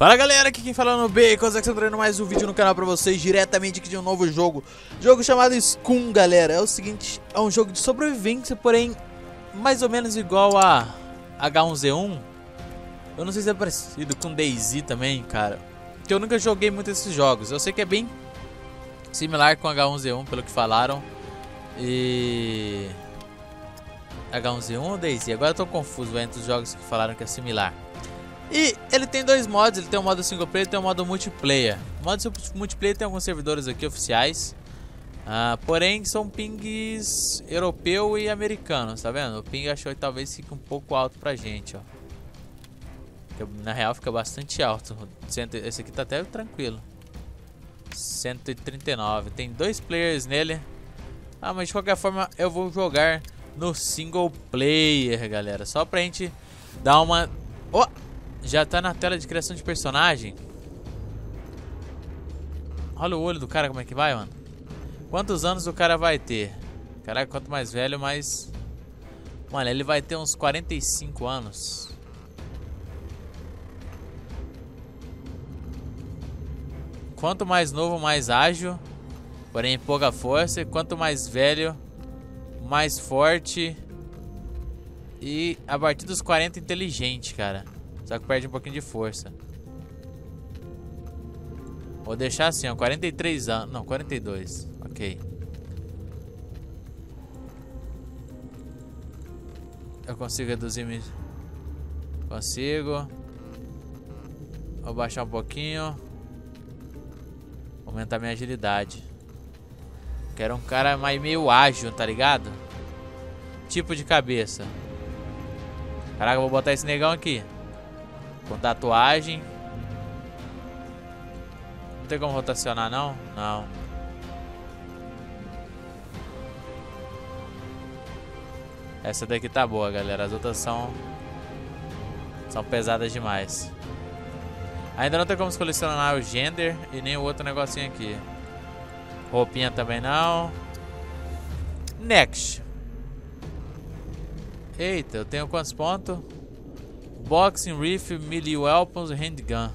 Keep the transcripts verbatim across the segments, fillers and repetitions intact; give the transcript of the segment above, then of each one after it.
Fala galera, aqui quem fala no B, Coisa que eu tô trazendo mais um vídeo no canal pra vocês, diretamente aqui de um novo jogo. Jogo chamado Scum, galera. É o seguinte, é um jogo de sobrevivência, porém mais ou menos igual a H um Z um. Eu não sei se é parecido com DayZ também, cara, porque eu nunca joguei muito esses jogos. Eu sei que é bem similar com H um Z um, pelo que falaram. E... H um Z um ou DayZ? Agora eu tô confuso entre os jogos que falaram que é similar. E ele tem dois modos, ele tem o modo single player e tem o modo multiplayer. O modo multiplayer tem alguns servidores aqui oficiais, uh, porém são pings europeu e americanos, tá vendo? O ping achou que talvez fique um pouco alto pra gente, ó. Na real fica bastante alto, esse aqui tá até tranquilo. cento e trinta e nove, tem dois players nele. Ah, mas de qualquer forma eu vou jogar no single player, galera. Só pra gente dar uma... Oh! Já tá na tela de criação de personagem. Olha o olho do cara como é que vai, mano. Quantos anos o cara vai ter? Caraca, quanto mais velho, mais... Mano, ele vai ter uns quarenta e cinco anos. Quanto mais novo, mais ágil, porém pouca força. Quanto mais velho, mais forte. E a partir dos quarenta, inteligente, cara. Só que perde um pouquinho de força. Vou deixar assim, ó. quarenta e três anos. Não, quarenta e dois. Ok. Eu consigo reduzir minha... Consigo. Vou baixar um pouquinho. Vou aumentar minha agilidade. Quero um cara mais meio ágil, tá ligado? Tipo de cabeça. Caraca, vou botar esse negão aqui. Com tatuagem. Não tem como rotacionar, não? Não. Essa daqui tá boa, galera. As outras são... São pesadas demais. Ainda não tem como selecionar o gender e nem o outro negocinho aqui. Roupinha também não. Next. Eita, eu tenho quantos pontos? Boxing, Rifle, Melee Weapons, Handgun.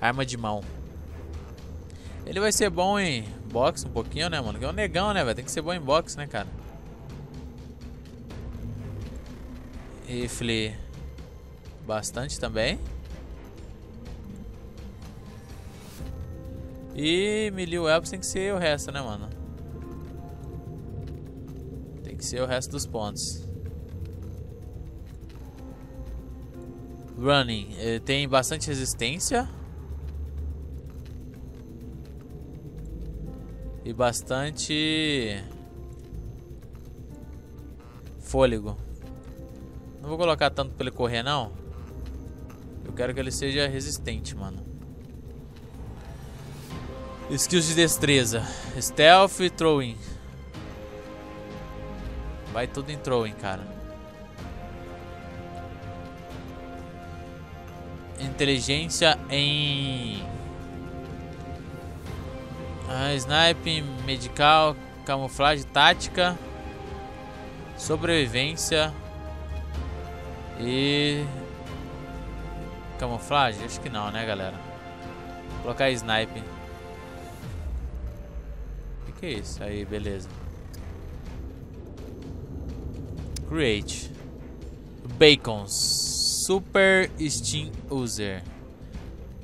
Arma de mão. Ele vai ser bom em boxe um pouquinho, né, mano? Que é um negão, né, velho? Tem que ser bom em boxe, né, cara? Rifle. Bastante também. E Melee Weapons tem que ser o resto, né, mano? Tem que ser o resto dos pontos. Running, ele tem bastante resistência e bastante fôlego. Não vou colocar tanto pra ele correr, não. Eu quero que ele seja resistente, mano. Skills de destreza, stealth e throwing. Vai tudo em throwing, cara. Inteligência em ah, snipe, medical, camuflagem, tática, sobrevivência e camuflagem? Acho que não, né, galera? Vou colocar snipe. O que é isso? Aí, beleza. Create. Bacons. Super Steam User.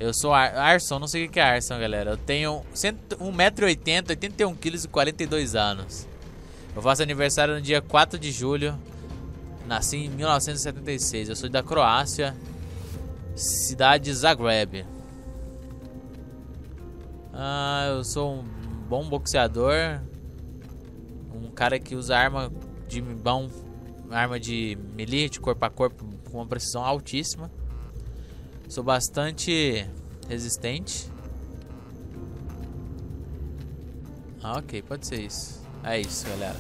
Eu sou Ar Arson, não sei o que é Arson, galera. Eu tenho um metro e oitenta, oitenta e um quilos e quarenta e dois anos. Eu faço aniversário no dia quatro de julho. Nasci em mil novecentos e setenta e seis. Eu sou da Croácia, cidade de Zagreb. Ah, eu sou um bom boxeador. Um cara que usa arma de bom, arma de melee, de corpo a corpo, com uma precisão altíssima. Sou bastante resistente. Ah, ok, pode ser isso. É isso, galera.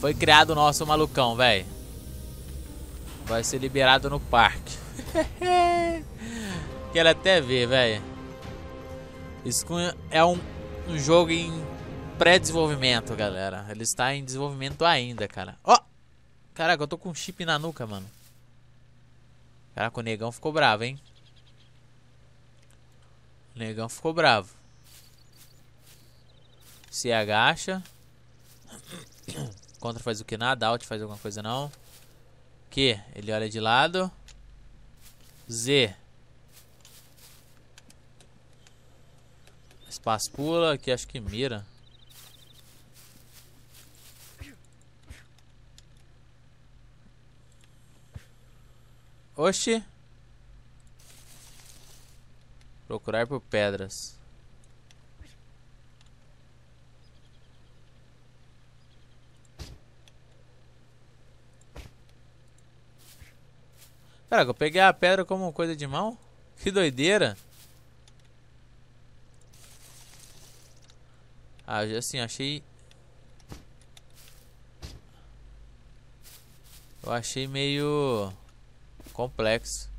Foi criado o nosso malucão, velho. Vai ser liberado no parque. Quero até ver, velho. Isso é um, um jogo em pré-desenvolvimento, galera. Ele está em desenvolvimento ainda, cara. Ó! Oh! Caraca, eu tô com um chip na nuca, mano. Caraca, o negão ficou bravo, hein? negão ficou bravo. Se agacha. Contra faz o que? Nada. Alt faz alguma coisa não. Q. Ele olha de lado. Z. Espaço pula. Aqui acho que mira. Oxi. Procurar por pedras. Caraca, eu peguei a pedra como coisa de mão? Que doideira. Ah, assim, achei... Eu achei meio... complexo.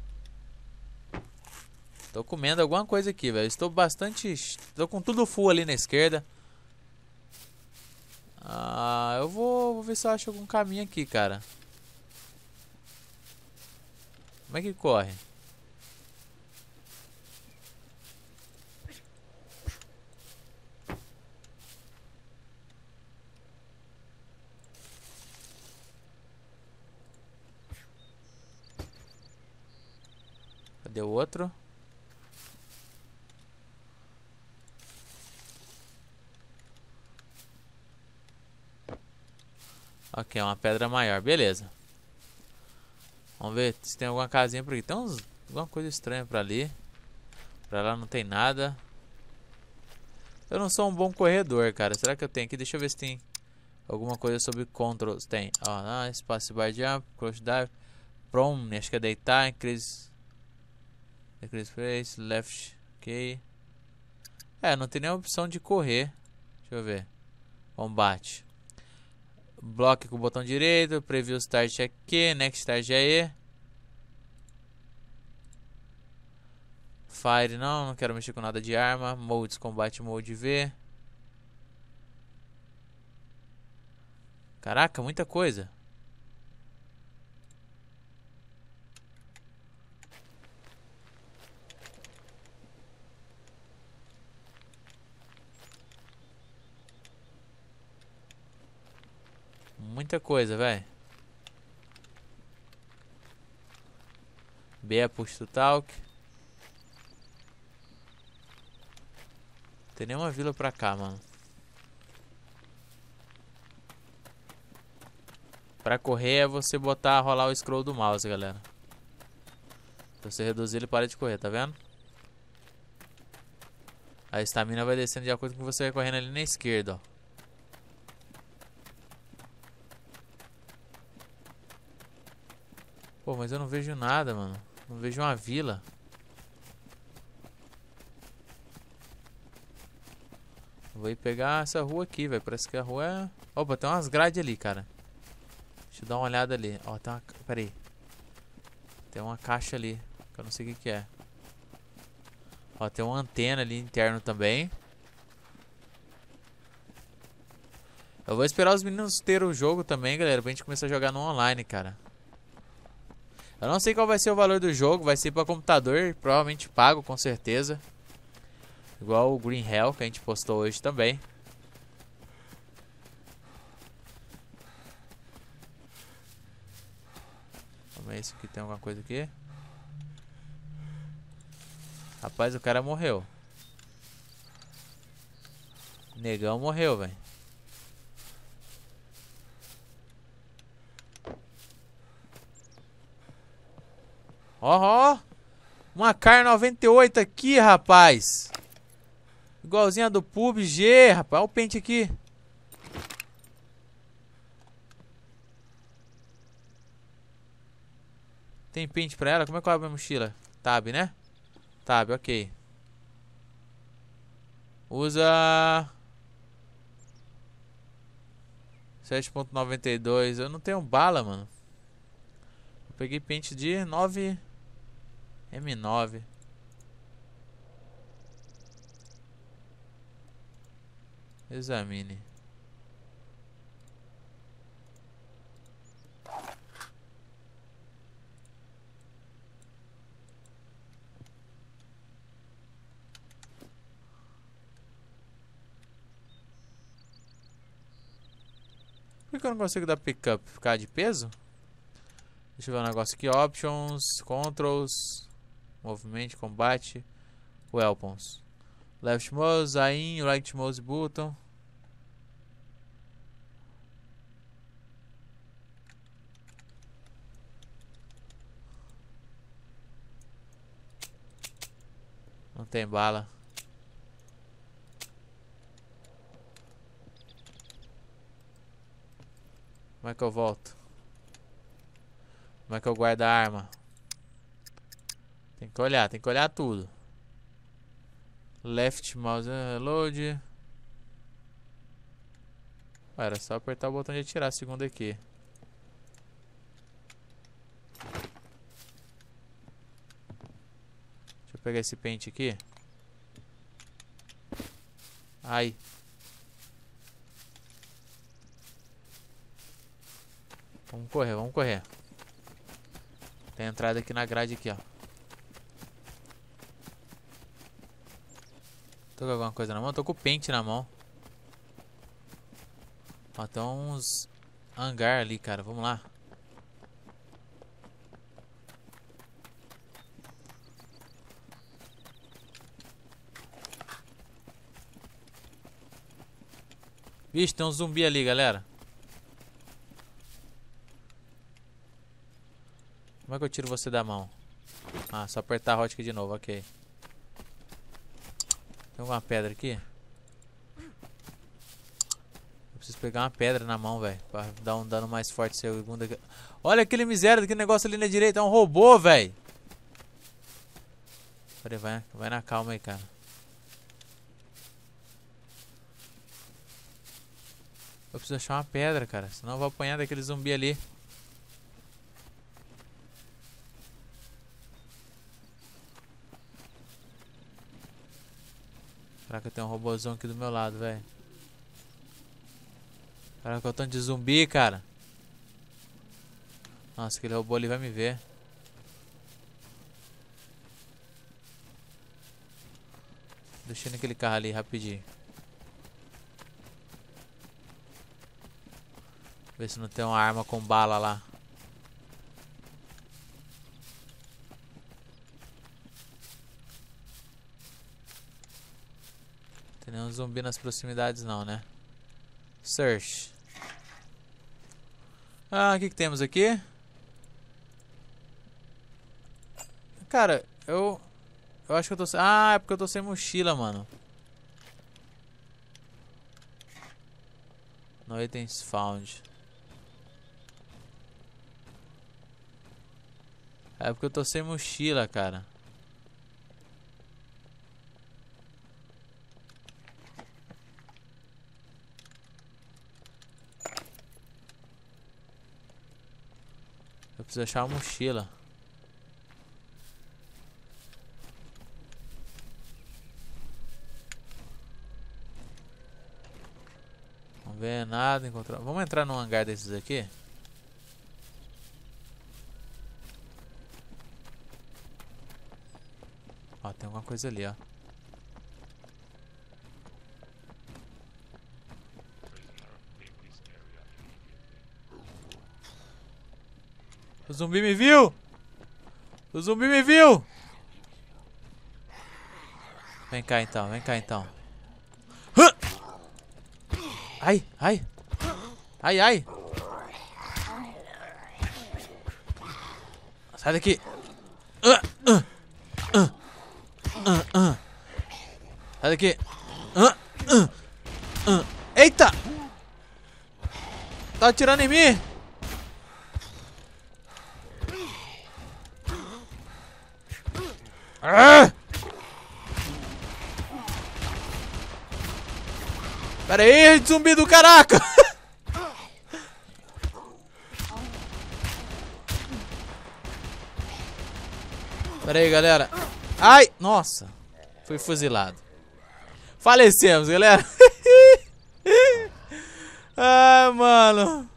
Tô comendo alguma coisa aqui, velho. Estou bastante... Tô com tudo full ali na esquerda. Ah, eu vou, vou ver se eu acho algum caminho aqui, cara. Como é que corre? Cadê o outro? Ok, é uma pedra maior, beleza. Vamos ver se tem alguma casinha por aqui. Tem uns, alguma coisa estranha pra ali. Pra lá não tem nada. Eu não sou um bom corredor, cara. Será que eu tenho aqui? Deixa eu ver se tem alguma coisa sobre control. Tem, ó, ah, espaço bar de jump, crouch dive, prone, acho que é deitar, increase, increase face, left, ok. É, não tem nenhuma opção de correr. Deixa eu ver. Combate. Bloque com o botão direito, preview start é Q, next start é E. Fire não, não quero mexer com nada de arma. Modes, combate mode V. Caraca, muita coisa. Muita coisa, velho. B é push to talk. Não tem nenhuma vila pra cá, mano. Pra correr é você botar, rolar o scroll do mouse, galera. Se você reduzir ele, para de correr, tá vendo? A estamina vai descendo de acordo com o que você vai correndo ali na esquerda, ó. Pô, mas eu não vejo nada, mano. Não vejo uma vila. Vou ir pegar essa rua aqui, velho. Parece que a rua é... Opa, tem umas grades ali, cara. Deixa eu dar uma olhada ali. Ó, tem uma... Pera aí. Tem uma caixa ali, que eu não sei o que que é. Ó, tem uma antena ali interno também. Eu vou esperar os meninos terem o jogo também, galera. Pra gente começar a jogar no online, cara. Eu não sei qual vai ser o valor do jogo, vai ser para computador, provavelmente pago, com certeza. Igual o Green Hell que a gente postou hoje também. Vamos ver se aqui tem alguma coisa aqui. Rapaz, o cara morreu. Negão morreu, velho. Ó, ó, uma K noventa e oito aqui, rapaz. Igualzinha do P U B G, rapaz. Olha o pente aqui. Tem pente pra ela? Como é que eu abro a mochila? Tab, né? Tab, ok. Usa... sete ponto noventa e dois. Eu não tenho bala, mano. Eu peguei pente de nove... M nove. Examine. que eu não consigo dar pickup? Ficar de peso? Deixa eu ver um negócio aqui. Options, controls, movimento, combate, weapons. Left mouse, aim, right mouse button. Não tem bala. Como é que eu volto? Como é que eu guardo a arma? Tem que olhar, tem que olhar tudo. Left mouse reload. Ah, era só apertar o botão de atirar, segundo aqui. Deixa eu pegar esse pente aqui. Ai. Vamos correr, vamos correr. Tem entrada aqui na grade aqui, ó. Tô com alguma coisa na mão? Tô com o pente na mão. Ó, tem uns hangar ali, cara. Vamos lá. Vixe, tem um zumbi ali, galera. Como é que eu tiro você da mão? Ah, só apertar a hotkick de novo, ok. Tem alguma pedra aqui? Eu preciso pegar uma pedra na mão, velho. Pra dar um dano mais forte. Segundo aqui. Olha aquele miséria daquele negócio ali na direita. É um robô, velho. Peraí, vai, vai na calma aí, cara. Eu preciso achar uma pedra, cara. Senão eu vou apanhar daquele zumbi ali. Caraca, tem um robôzão aqui do meu lado, velho. Caraca, eu tô de zumbi, cara. Nossa, aquele robô ali vai me ver. Deixei naquele carro ali, rapidinho. Ver se não tem uma arma com bala lá. Nenhum zumbi nas proximidades não, né? Search. Ah, o que que temos aqui? Cara, eu... Eu acho que eu tô sem... Ah, é porque eu tô sem mochila, mano. No items found. É porque eu tô sem mochila, cara. Preciso achar uma mochila. Não vê nada. Encontrar... Vamos entrar num hangar desses aqui? Ó, tem alguma coisa ali, ó. O zumbi me viu! O zumbi me viu! Vem cá então, vem cá então. Ai, ai! Ai, ai! Sai daqui! Sai daqui! Eita! Tá atirando em mim! Ah! Pera aí, zumbi do caraca! Pera aí, galera. Ai, nossa. Fui fuzilado. Falecemos, galera. Ah, mano.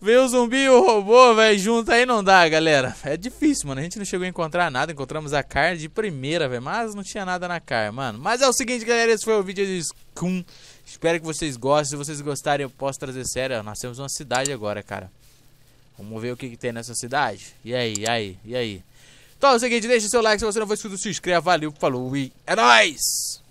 Ver o zumbi e o robô, velho, junto aí não dá, galera. É difícil, mano. A gente não chegou a encontrar nada. Encontramos a car de primeira, velho. Mas não tinha nada na car, mano. Mas é o seguinte, galera. Esse foi o vídeo de Scum. Espero que vocês gostem. Se vocês gostarem, eu posso trazer sério. Nós temos uma cidade agora, cara. Vamos ver o que, que tem nessa cidade. E aí, e aí, e aí. Então é o seguinte, deixa o seu like. Se você não for inscrito, se inscreva. Valeu, falou e é nóis!